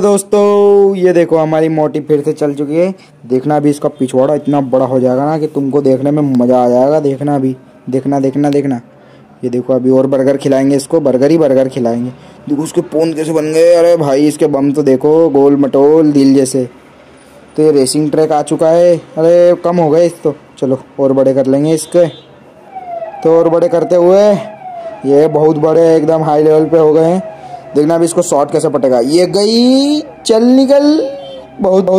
Hello दोस्तों, ये देखो हमारी मोटी फिर से चल चुकी है। देखना भी इसका पिछवाड़ा इतना बड़ा हो जाएगा ना कि तुमको देखने में मज़ा आ जाएगा। देखना भी, देखना देखना देखना। ये देखो अभी और बर्गर खिलाएंगे इसको, बर्गर ही बर्गर खिलाएंगे। देखो उसके पोंद कैसे बन गए। अरे भाई इसके बम तो देखो, गोल मटोल दिल जैसे। तो ये रेसिंग ट्रैक आ चुका है। अरे कम हो गए इस तो, चलो और बड़े कर लेंगे इसके। तो और बड़े करते हुए ये बहुत बड़े एकदम हाई लेवल पे हो गए हैं। देखना अभी इसको शॉट कैसे पटेगा। ये गई, चल निकल। बहुत बहुत